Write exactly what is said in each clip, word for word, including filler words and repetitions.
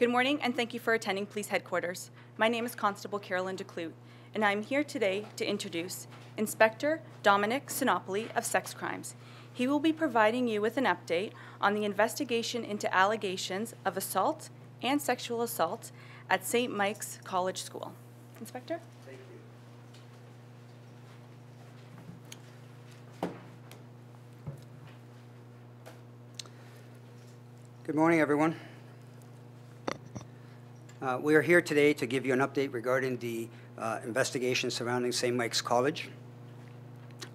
Good morning, and thank you for attending Police Headquarters. My name is Constable Carolyn DeCloot, and I'm here today to introduce Inspector Dominic Sinopoli of Sex Crimes. He will be providing you with an update on the investigation into allegations of assault and sexual assault at Saint Michael's College School. Inspector? Thank you. Good morning, everyone. Uh, we are here today to give you an update regarding the uh, investigation surrounding Saint Michael's College.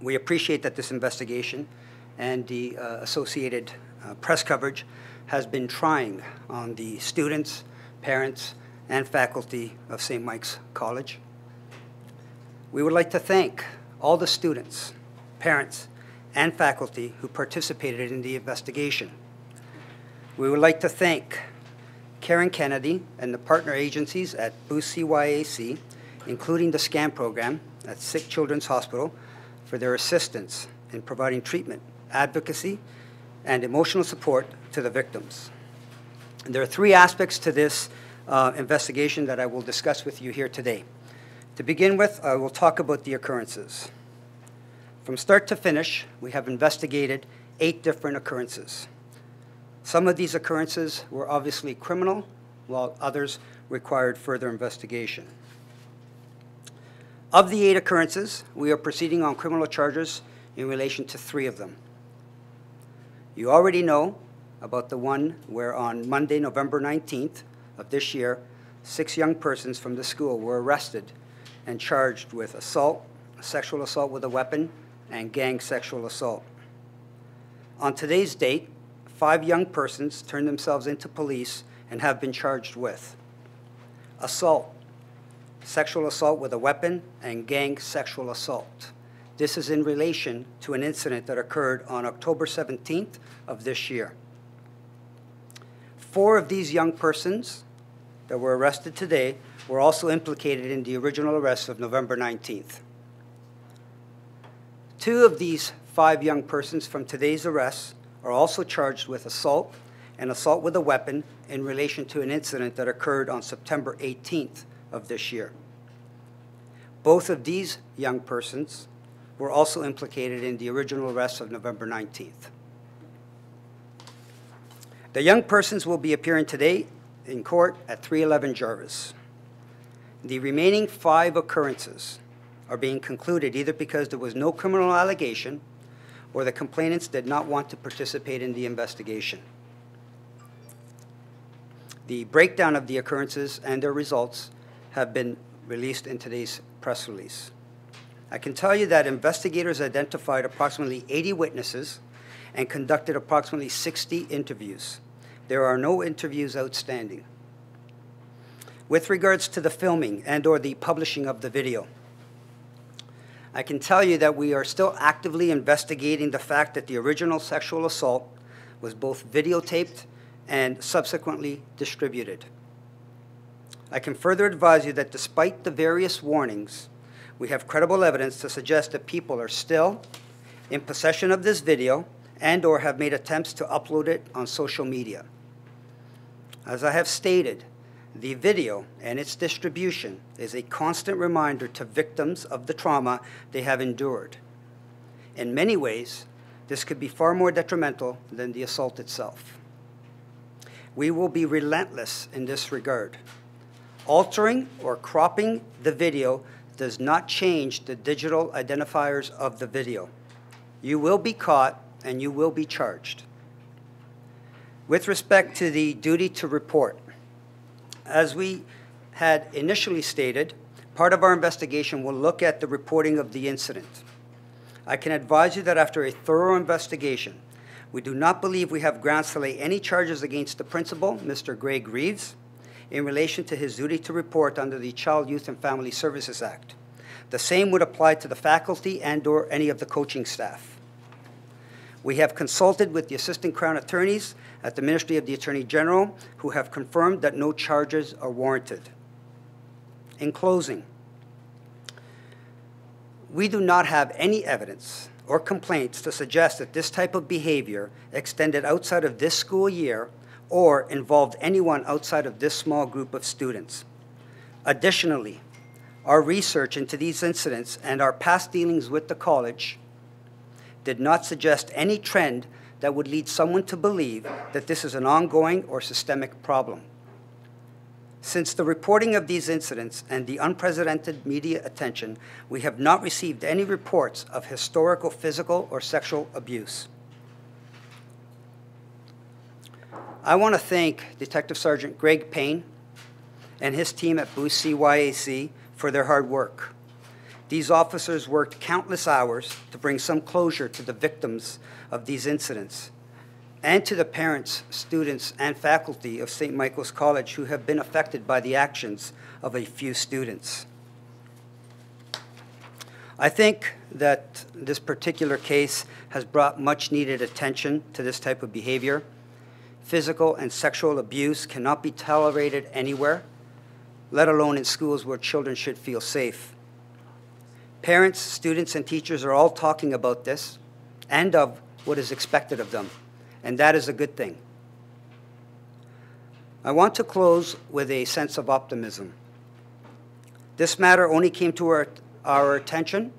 We appreciate that this investigation and the uh, associated uh, press coverage has been trying on the students, parents, and faculty of Saint Michael's College. We would like to thank all the students, parents, and faculty who participated in the investigation. We would like to thank Karen Kennedy and the partner agencies at B C Y A C, including the SCAN program at Sick Children's Hospital, for their assistance in providing treatment, advocacy, and emotional support to the victims. And there are three aspects to this uh, investigation that I will discuss with you here today. To begin with, I will talk about the occurrences. From start to finish, we have investigated eight different occurrences. Some of these occurrences were obviously criminal, while others required further investigation. Of the eight occurrences, we are proceeding on criminal charges in relation to three of them. You already know about the one where on Monday, November nineteenth of this year, six young persons from the school were arrested and charged with assault, sexual assault with a weapon, and gang sexual assault. On today's date, five young persons turned themselves into police and have been charged with assault, sexual assault with a weapon, and gang sexual assault. This is in relation to an incident that occurred on October seventeenth of this year. Four of these young persons that were arrested today were also implicated in the original arrest of November nineteenth. Two of these five young persons from today's arrests are also charged with assault and assault with a weapon in relation to an incident that occurred on September eighteenth of this year. Both of these young persons were also implicated in the original arrest of November nineteenth. The young persons will be appearing today in court at three eleven Jarvis. The remaining five occurrences are being concluded either because there was no criminal allegation or the complainants did not want to participate in the investigation. The breakdown of the occurrences and their results have been released in today's press release. I can tell you that investigators identified approximately eighty witnesses and conducted approximately sixty interviews. There are no interviews outstanding. With regards to the filming and or the publishing of the video, I can tell you that we are still actively investigating the fact that the original sexual assault was both videotaped and subsequently distributed. I can further advise you that despite the various warnings, we have credible evidence to suggest that people are still in possession of this video and or have made attempts to upload it on social media. As I have stated, the video and its distribution is a constant reminder to victims of the trauma they have endured. In many ways, this could be far more detrimental than the assault itself. We will be relentless in this regard. Altering or cropping the video does not change the digital identifiers of the video. You will be caught and you will be charged. With respect to the duty to report, as we had initially stated, part of our investigation will look at the reporting of the incident. I can advise you that after a thorough investigation, we do not believe we have grounds to lay any charges against the principal, Mister Greg Reeves, in relation to his duty to report under the Child, Youth and Family Services Act. The same would apply to the faculty and or any of the coaching staff. We have consulted with the Assistant Crown Attorneys at the Ministry of the Attorney General, who have confirmed that no charges are warranted. In closing, we do not have any evidence or complaints to suggest that this type of behavior extended outside of this school year or involved anyone outside of this small group of students. Additionally, our research into these incidents and our past dealings with the college did not suggest any trend that would lead someone to believe that this is an ongoing or systemic problem. Since the reporting of these incidents and the unprecedented media attention, we have not received any reports of historical physical or sexual abuse. I want to thank Detective Sergeant Greg Payne and his team at B C Y A C for their hard work. These officers worked countless hours to bring some closure to the victims of these incidents and to the parents, students, and faculty of Saint Michael's College who have been affected by the actions of a few students. I think that this particular case has brought much needed attention to this type of behavior. Physical and sexual abuse cannot be tolerated anywhere, let alone in schools where children should feel safe. Parents, students, and teachers are all talking about this and of what is expected of them, and that is a good thing. I want to close with a sense of optimism. This matter only came to our, our attention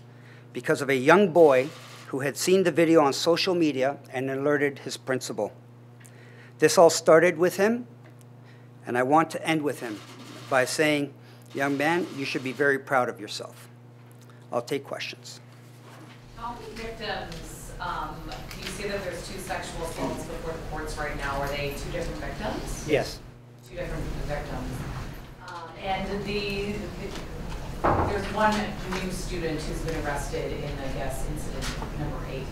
because of a young boy who had seen the video on social media and alerted his principal. This all started with him, and I want to end with him by saying, young man, you should be very proud of yourself. I'll take questions. How many victims, um, do you see that there's two sexual assaults before the courts right now? Are they two different victims? Yes. Two different victims. Um, and the, the, there's one new student who's been arrested in, I guess, incident number eight.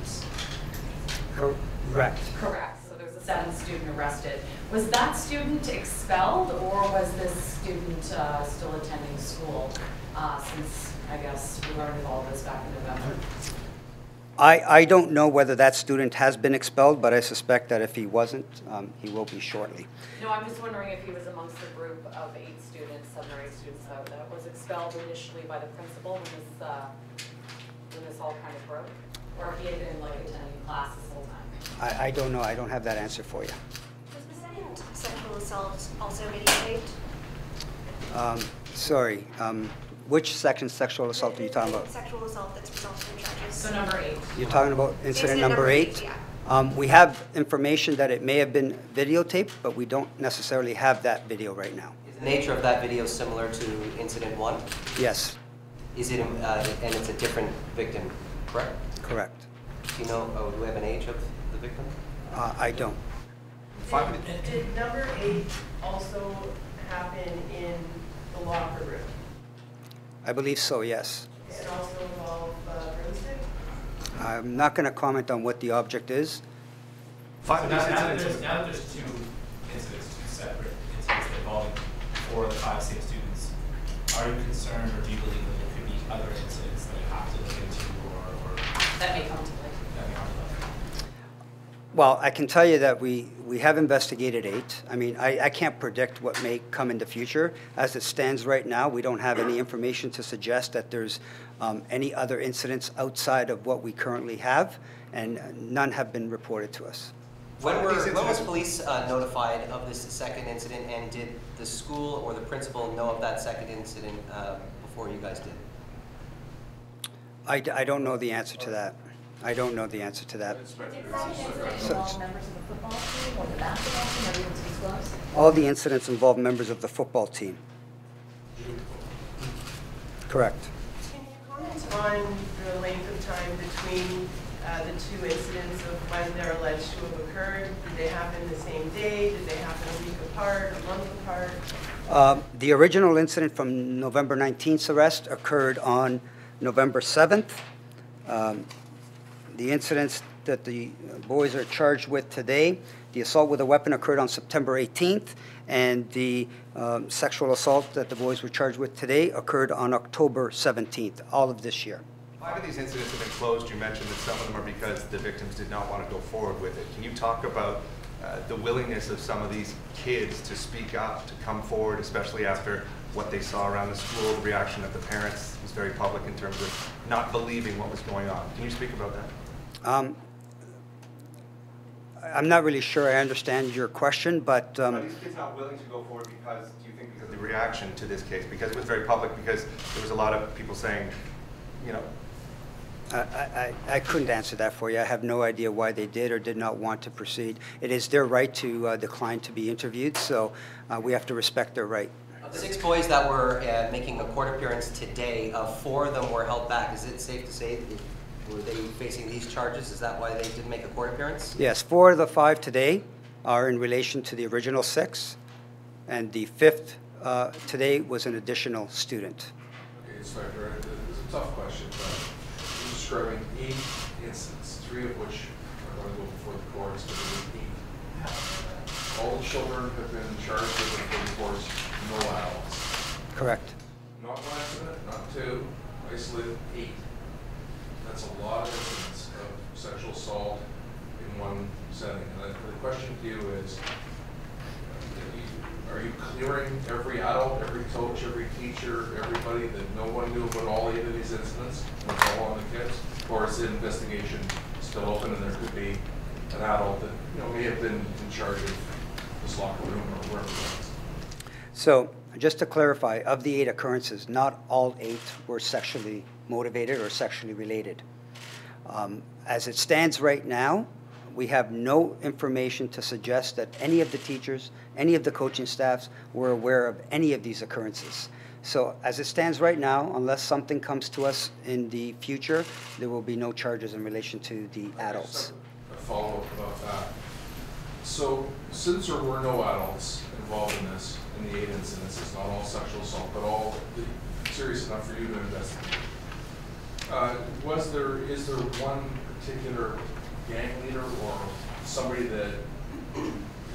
Correct. Correct. Seventh student arrested. Was that student expelled, or was this student uh, still attending school uh, since, I guess, we learned of all this back in November? I, I don't know whether that student has been expelled, but I suspect that if he wasn't, um, he will be shortly. No, I'm just wondering if he was amongst the group of eight students, seven or eight students, uh, that was expelled initially by the principal when this, uh, when this all kind of broke, or if he had been like attending classes the whole time. I, I don't know. I don't have that answer for you. Was the second sexual assault also videotaped? Um, sorry. Um, which second sexual assault the, are you talking about? Sexual assault that's resulted in charges. So number eight. You're talking about incident, incident number, number eight? eight yeah. Um, we have information that it may have been videotaped, but we don't necessarily have that video right now. Is the nature of that video similar to incident one? Yes. Is it, uh, and it's a different victim, correct? Correct. Do you know, oh, do we have an age of the victim? Uh, I don't. Did, did number eight also happen in the locker room? I believe so, yes. Did it also involve uh, broomstick? I'm not going to comment on what the object is. So now, now, that there's, now that there's two incidents, two separate incidents involving four of the five state students, are you concerned or do you believe that there could be other incidents that you have to look into or, or that may come to play? Well, I can tell you that we, we have investigated eight. I mean, I, I can't predict what may come in the future. As it stands right now, we don't have any information to suggest that there's um, any other incidents outside of what we currently have, and none have been reported to us. When, were, when was police uh, notified of this second incident, and did the school or the principal know of that second incident uh, before you guys did? I, I don't know the answer to that. I don't know the answer to that. All the incidents involve members of the football team. Correct. Can you comment on the length of time between uh, the two incidents of when they're alleged to have occurred? Did they happen the same day? Did they happen a week apart, a month apart? Uh, the original incident from November nineteenth's arrest occurred on November seventh. Um, The incidents that the boys are charged with today, the assault with a weapon occurred on September eighteenth, and the um, sexual assault that the boys were charged with today occurred on October seventeenth, all of this year. Five of these incidents have been closed. You mentioned that some of them are because the victims did not want to go forward with it. Can you talk about uh, the willingness of some of these kids to speak up, to come forward, especially after what they saw around the school? The reaction of the parents was very public in terms of not believing what was going on. Can you speak about that? Um, I'm not really sure I understand your question, but... Um, are these kids not willing to go forward because, do you think, because of the reaction to this case? Because it was very public, because there was a lot of people saying, you know... I, I, I couldn't answer that for you. I have no idea why they did or did not want to proceed. It is their right to uh, decline to be interviewed, so uh, we have to respect their right. Of the six boys that were uh, making a court appearance today, uh, four of them were held back. Is it safe to say that were they facing these charges? Is that why they didn't make a court appearance? Yes, four of the five today are in relation to the original six, and the fifth uh, today was an additional student. Okay, sorry, it's a tough question, but you're describing eight incidents, three of which are going to go before the courts, but eight. All the children have been charged before the courts, no adults. Correct. Not one incident, not two, isolated eight. That's a lot of incidents of sexual assault in one setting. And the question to you is, are you clearing every adult, every coach, every teacher, everybody that no one knew about all eight of these incidents and it's all on the kids? Or is the investigation still open and there could be an adult that, you know, may have been in charge of this locker room or wherever it was? So just to clarify, of the eight occurrences, not all eight were sexually motivated or sexually related. Um, as it stands right now, we have no information to suggest that any of the teachers, any of the coaching staffs were aware of any of these occurrences. So as it stands right now, unless something comes to us in the future, there will be no charges in relation to the adults. A follow-up about that. So since there were no adults involved in this, in the eight incidents, it's not all sexual assault, but all serious enough for you to investigate. Uh, was there, is there one particular gang leader or somebody that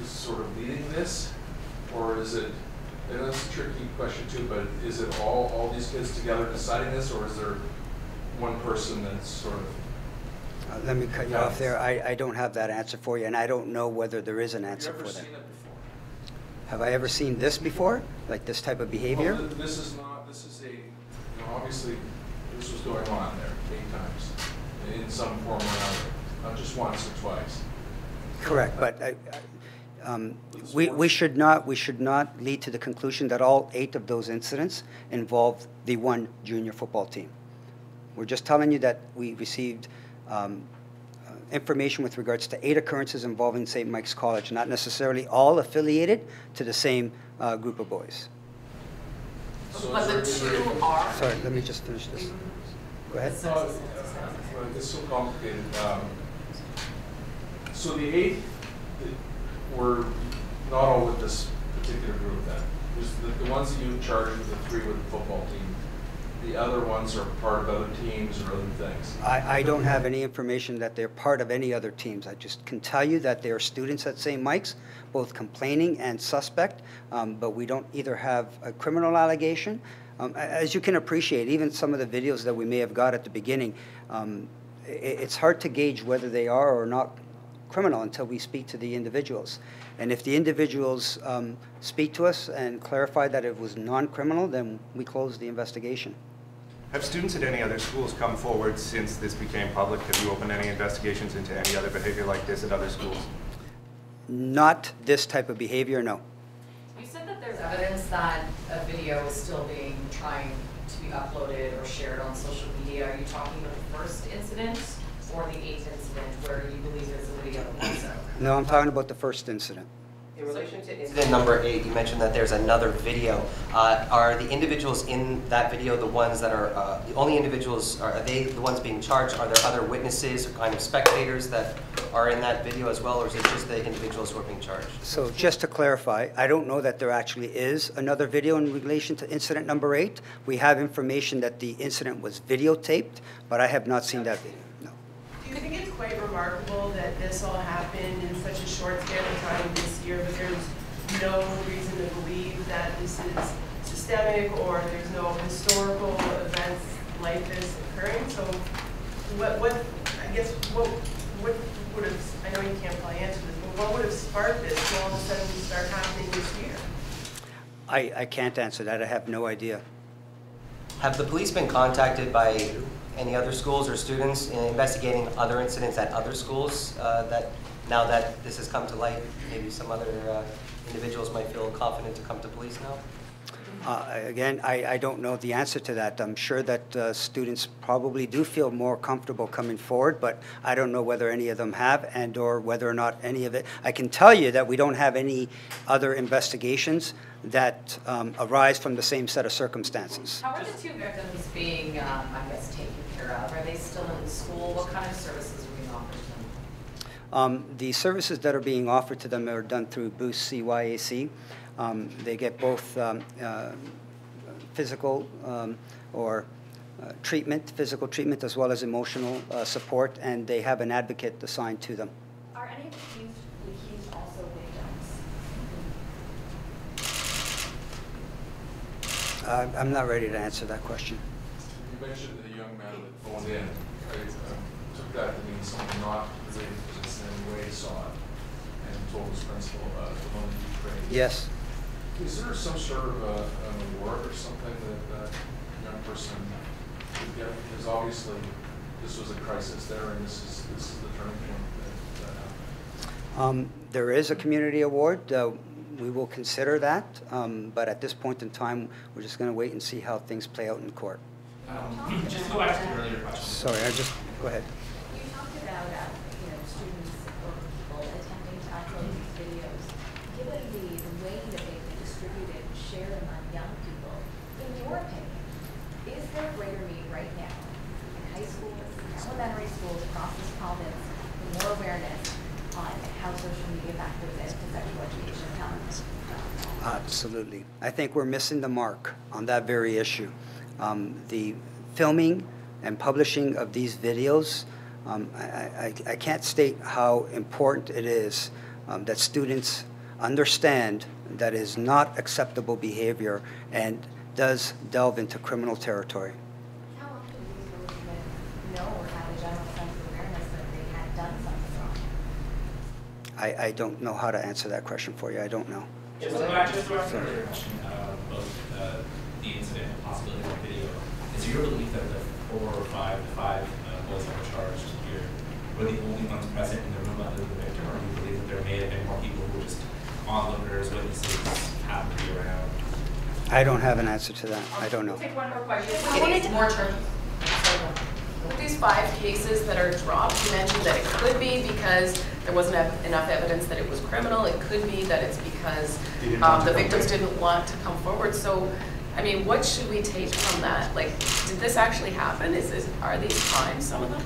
is sort of leading this? Or is it, and that's a tricky question too, but is it all, all these kids together deciding this, or is there one person that's sort of... Uh, let me cut you off there. I, I don't have that answer for you, and I don't know whether there is an answer for that. Have you ever seen it before? Have I ever seen this before? Like this type of behavior? Well, this is not, this is a, you know, obviously, this was going on there eight times in some form or another, not just once or twice. Correct, but I, I, um, we we should not we should not lead to the conclusion that all eight of those incidents involved the one junior football team. We're just telling you that we received um, uh, information with regards to eight occurrences involving Saint Mike's College, not necessarily all affiliated to the same uh, group of boys. So but the two are... Sorry, let me just finish this. Go ahead. Uh, uh, it's so complicated. Um, so the eight were not all with this particular group then. The, the ones that you charged with, the three with the football team. The other ones are part of other teams or other things. I, I don't have any information that they're part of any other teams. I just can tell you that they are students at Saint Mike's, both complaining and suspect, um, but we don't either have a criminal allegation. Um, as you can appreciate, even some of the videos that we may have got at the beginning, um, it, it's hard to gauge whether they are or not criminal until we speak to the individuals. And if the individuals um, speak to us and clarify that it was non-criminal, then we close the investigation. Have students at any other schools come forward since this became public? Have you opened any investigations into any other behavior like this at other schools? Not this type of behavior, no. You said that there's evidence that a video is still being trying to be uploaded or shared on social media. Are you talking about the first incident or the eighth incident where you believe there's a video of also? No, I'm talking about the first incident. In relation to incident number eight, you mentioned that there's another video. Uh, are the individuals in that video the ones that are, uh, the only individuals, are, are they the ones being charged? Are there other witnesses or kind of spectators that are in that video as well, or is it just the individuals who are being charged? So just to clarify, I don't know that there actually is another video in relation to incident number eight. We have information that the incident was videotaped, but I have not seen that video. Do you think it's quite remarkable that this all happened in such a short span of time this year, but there's no reason to believe that this is systemic or there's no historical events like this occurring? So what, what I guess, what, what would have, I know you can't probably answer this, but what would have sparked this to all of a sudden start happening this year? I, I can't answer that. I have no idea. Have the police been contacted by any other schools or students in investigating other incidents at other schools uh, that now that this has come to light, maybe some other uh, individuals might feel confident to come to police now? Uh, again, I, I don't know the answer to that. I'm sure that uh, students probably do feel more comfortable coming forward, but I don't know whether any of them have and or whether or not any of it. I can tell you that we don't have any other investigations that um, arise from the same set of circumstances. How are the two victims being, um, I guess, taken care of? Are they still in school? What kind of services are being offered to them? Um, the services that are being offered to them are done through B C Y A C. Um, they get both um, uh, physical um, or uh, treatment, physical treatment, as well as emotional uh, support, and they have an advocate assigned to them. Are any of the accused also victims? Uh, I'm not ready to answer that question. You mentioned the young man that phoned in. I uh, took that to mean someone not related to this in any way saw it and told his principal about the one in Ukraine. Yes. Is there some sort of a, an award or something that that young person could get? Because obviously this was a crisis there, and this is, this is the turning point that, that happened. Um, there is a community award. Uh, we will consider that. Um, but at this point in time, we're just going to wait and see how things play out in court. Um, just go back to your earlier question. Sorry, I just, go ahead. You talked about uh, you know, students or people attempting to upload these videos. Given the way that they distributed, shared among young people, in your opinion, is there greater need right now in high schools, elementary schools, across this province, for more awareness on how social media factors into sexual education and health? Absolutely. I think we're missing the mark on that very issue. Um, the filming and publishing of these videos, um, I, I, I can't state how important it is um, that students understand that is not acceptable behavior and does delve into criminal territory. How often do these people even know or have a general sense of awareness that they had done something wrong? I, I don't know how to answer that question for you. I don't know. Just to answer your question about uh, the incident and possibility of video, is your belief that the four or five, the five uh, boys that were charged here were the only ones present in the room other than the victim, or do you believe that there may have been more people who just onlookers, witnesses, have to be around? I don't have an answer to that. I don't know. I'll take one more question. I wanted to more turn. With these five cases that are dropped, you mentioned that it could be because there wasn't enough evidence that it was criminal. It could be that it's because um, the victims didn't want to come forward. So, I mean, what should we take from that? Like, did this actually happen? Is this, are these crimes, some of them?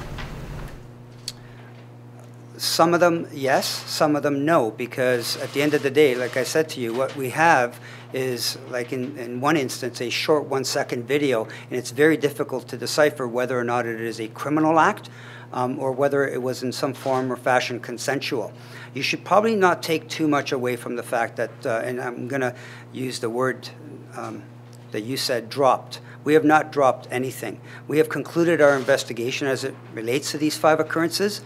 Some of them, yes. Some of them, no. Because at the end of the day, like I said to you, what we have is, like in, in one instance, a short one-second video, and it's very difficult to decipher whether or not it is a criminal act um, or whether it was in some form or fashion consensual. You should probably not take too much away from the fact that, uh, and I'm going to use the word um, that you said, dropped. We have not dropped anything. We have concluded our investigation as it relates to these five occurrences.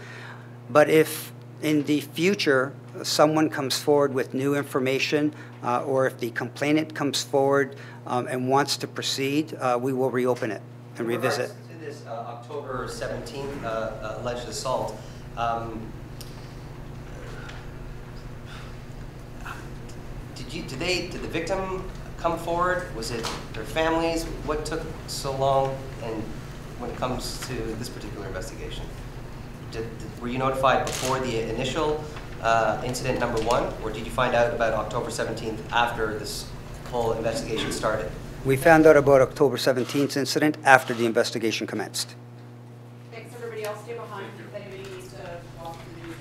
But if in the future someone comes forward with new information uh, or if the complainant comes forward um, and wants to proceed, uh, we will reopen it and revisit. In regards to this uh, October seventeenth uh, alleged assault, um, did, you, did, they, did the victim come forward? Was it their families? What took so long and when it comes to this particular investigation? Did, did, were you notified before the initial uh, incident number one, or did you find out about October seventeenth after this whole investigation started? We found out about October seventeenth incident after the investigation commenced. Thanks, everybody else. Stay behind if anybody needs to walk through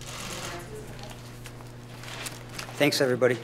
the police. Thanks, everybody.